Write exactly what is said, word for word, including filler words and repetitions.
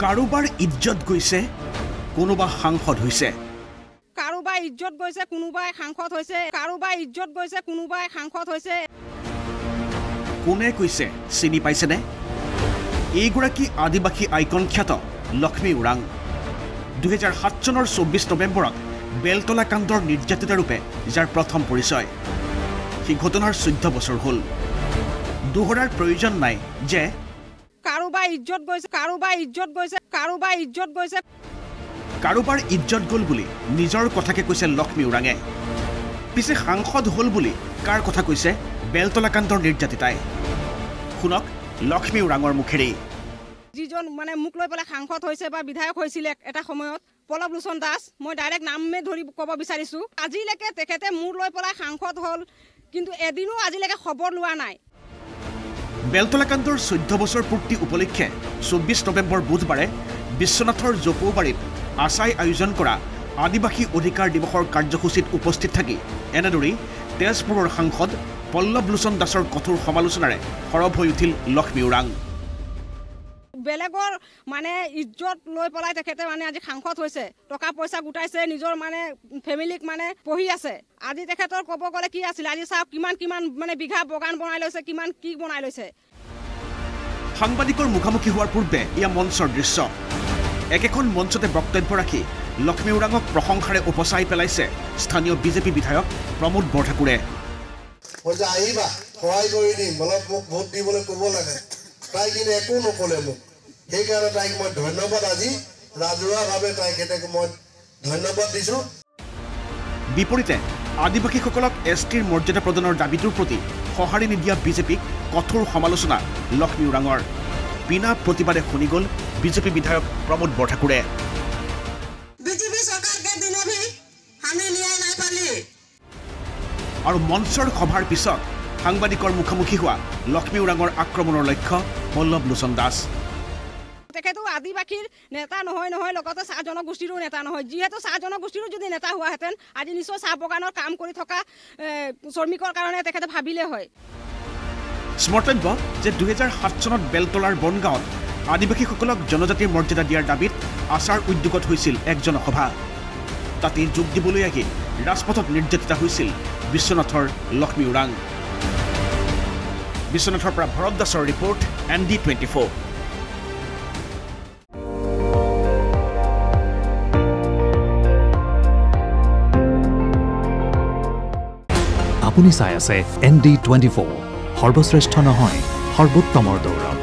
कारोबार इज्जत गई कोनोबा सांसद हुइसे कारोबार इज्जत गई कोनोबा सांसद हुइसे कारोबार इज्जत गई कोनोबा सांसद हुइसे कोने कइसे सिनी पाइसे ने एगुराकी आदिवासी आइकन ख्यात लक्ष्मी उरांग দুই হাজাৰ সাত सनर चौबीस नवेम्बर बेलतला कांडर निर्यातित रूपे जार प्रथम परिचय घटनार चौध बचर हल दोहरार प्रयोजन नाई जे कारोबार इज्जत गई कारोबार इज्जत गई कारोबार इज्जत गई कारोबार इज्जत गल बुली निजर कथाके कैसे लक्ष्मी उरांगे पिछे सांसद हल बुली कार कथा कैसे बेलतला कांडर निर्यातिताय शुनक लक्ष्मी उरांगर मुखेरे जी जन माने मुख लै पे सांसद होइसे बा विधायक होइसिले एटा समयत पल्लव लोचन दास मैं डायरेक्ट नाम में धरि कब विचारिसु आजिलेके तेखेते मुर लै पे सांसद हल किंतु एदिनो आजिलेके खबर लुआ नाय। बेलतला कांडर चौध बचर पूर्ति उपलक्षे चौबीस नवेम्बर बुधवारे विश्वनाथर जपुबाड़ीत आशाय आयोजन करा आदिवासी अधिकार दिवसर कार्यसूचीत उपस्थित थाकी एनादरी तेजपुरर सांसद पल्लव लोचन दासर कठोर समालोचनारे खरब हो उठिल लक्ष्मी उरांग। बेलेगर माने इज्जत लै पलाय तेखेते माने आज सांसद होइसे टका पैसा गुटाइसे निजर माने फैमिलिक माने पहि आसे आज तेखेतर कब गले कि आसिल आज साहब किमान किमान माने बिघा बगान बनाय लैसे किमान की बनाय लैसे सांबादिकर मुखामुखी होवार पूर्वे या मंचर दृश्य एकेखन मंचते वक्तव्य राखी लक्ष्मी उरांगक प्रशंसारे उपचाय पेलाइसे स्थानीय बीजेपी विधायक प्रमोद बरठाकुरे। होजा आइबा खवाय गरि नि मलक मुख भोट दिबोले कब लागे ताई किने एको नकले मु সেইকাৰণে তাইক মই ধন্যবাদ আজি ৰাজহুৱাভাৱে তাই কেতেক মই ধন্যবাদ দিছো। বিপৰীতে আদিবাসীসকলক এছটিৰ মৰ্যাদা প্ৰদানৰ দাবীটোৰ প্ৰতি সহাৰি নিদিয়া বিজেপিক কঠোৰ সমালোচনা লক্ষ্মী উৰাঙৰ বিনা প্ৰতিবাদে শুনি গল বিজেপি বিধায়ক প্ৰমোদ বৰঠাকুৰে। বিজেপি চৰকাৰকে দিনে ভি হামে নিয়াই নাই পালি আৰু মঞ্চৰ সভাৰ পিছত সাংবাদিকৰ মুখামুখি হোৱা লক্ষ্মী উৰাঙৰ আক্ৰমণৰ লক্ষ্য পল্লৱ লোচন দাস। तेखेतो आदिवासी नेता नहय नहय लगते चाह जनगोष्ठी नेता नहय जीहेतु चाह जनगोष्ठी जो नेता हुआ हेतेन आज निश्चय चाह बगानर काम करि थका श्रमिकर कारण तेखेते भाबिले हय। स्मर्तव्य जे দুই হাজাৰ সাত सनत बेलतलार बनगाँव आदिवासीसक जनजातिर मर्यादा दियार दाबीत आचार उद्योगत होइसिल एक जनसभा ताते जोग दिबोलै आगे राजपथत निर्यातिता होइसिल विश्वनाथर लक्ष्मी उरांग। विश्वनाथर पर भरत दासर रिपोर्ट एनडी টুৱেণ্টি ফ'ৰ। আপুনি চাই আছে এন ডি টুৱেণ্টি ফ'ৰ সৰ্বশ্ৰেষ্ঠ নহয় সৰ্বোত্তমৰ দৌৰা।